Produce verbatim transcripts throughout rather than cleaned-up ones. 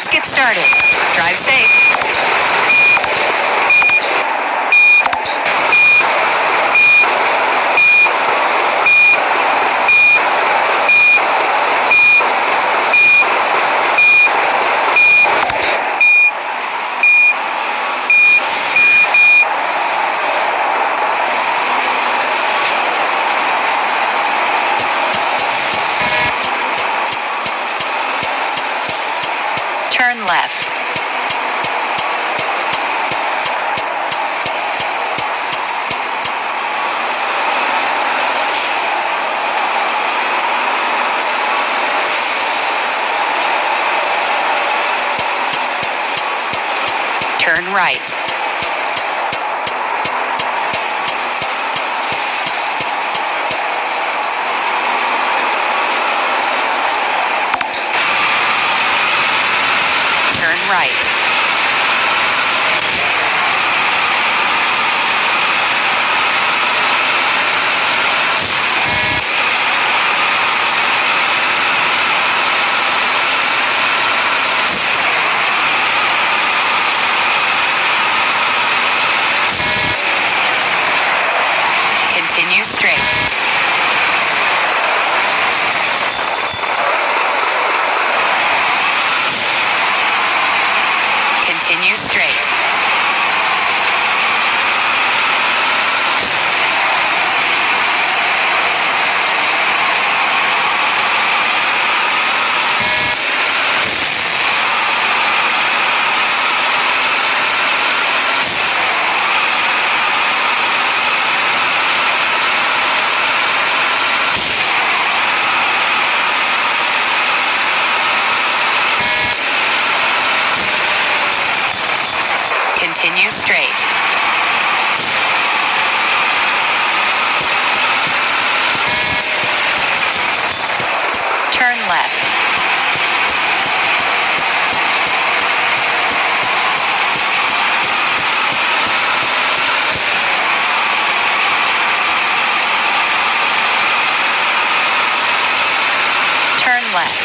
Let's get started. Drive safe. Turn left. Turn right. Right. Continue straight. Continue straight. Continue straight. Turn left. Turn left.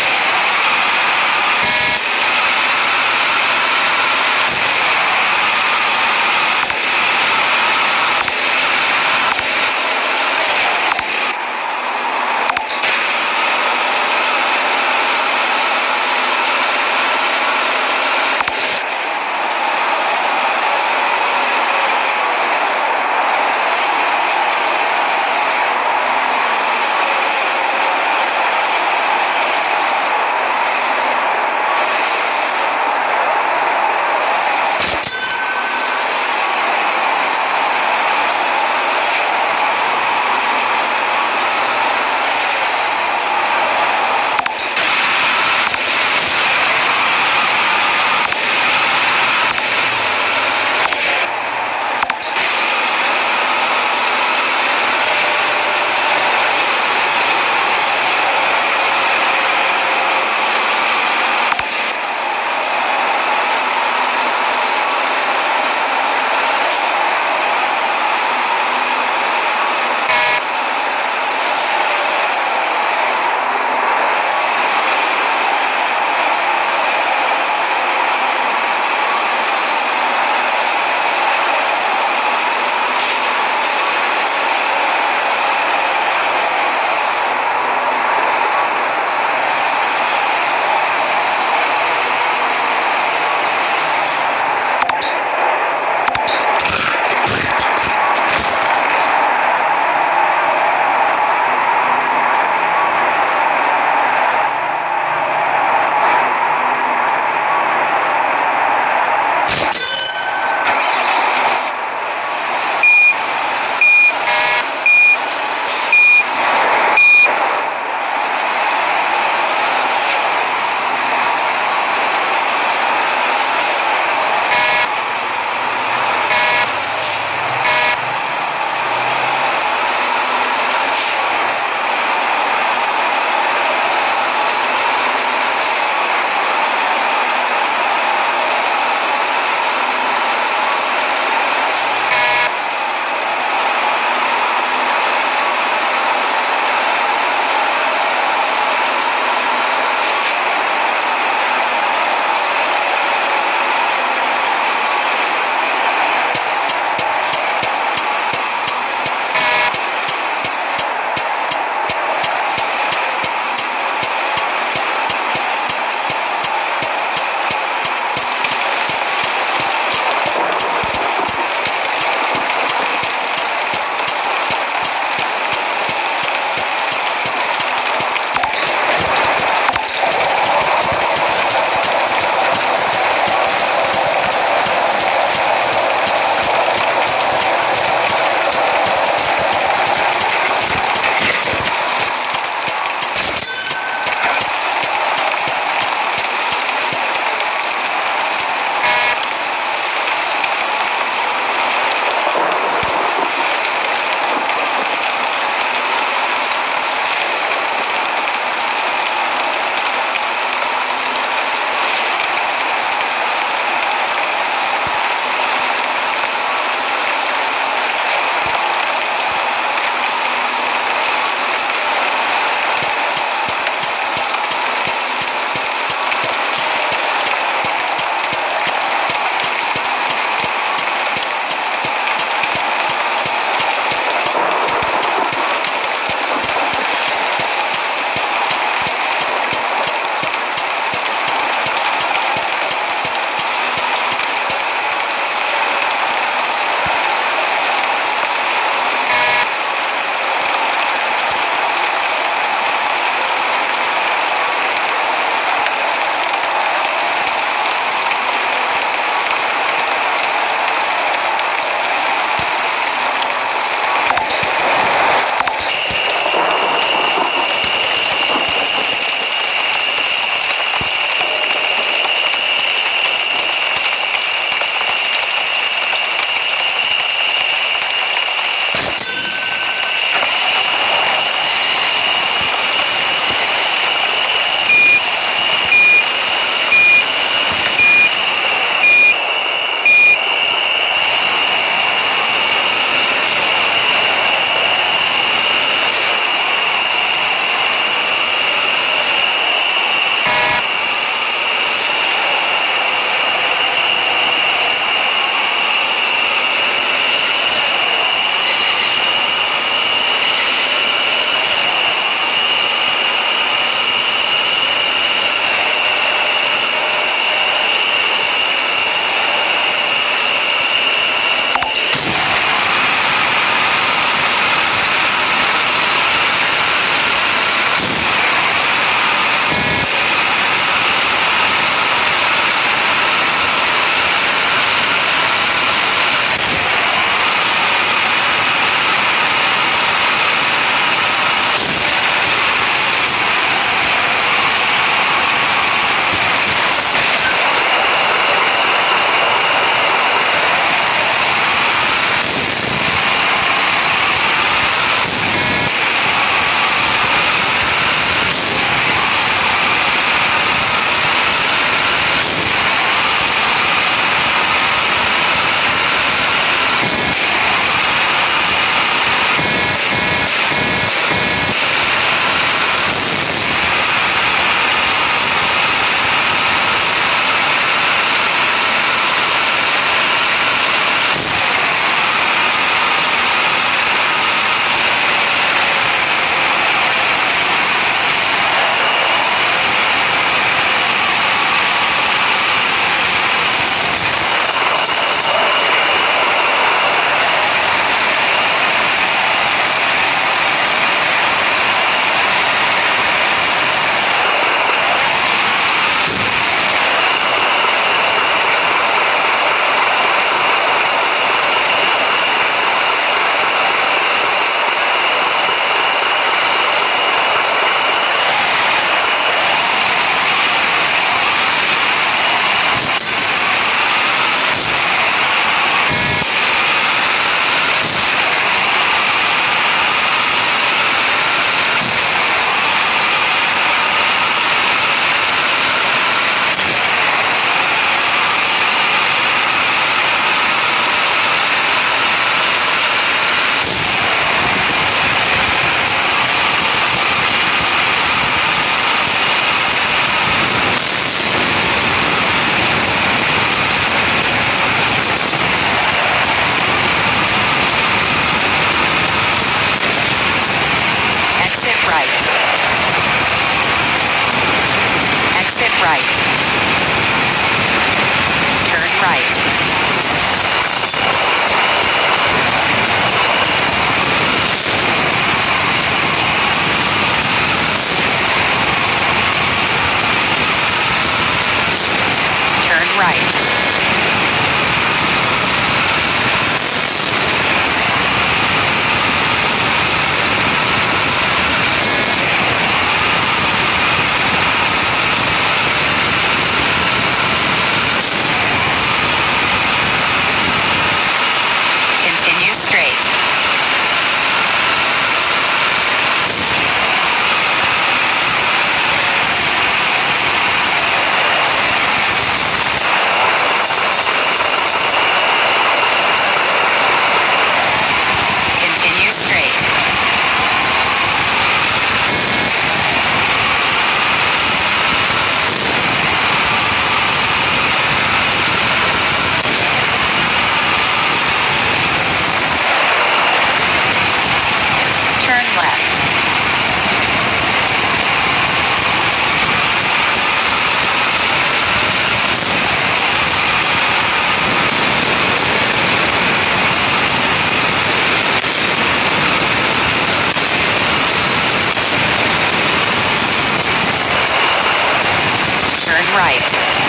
life.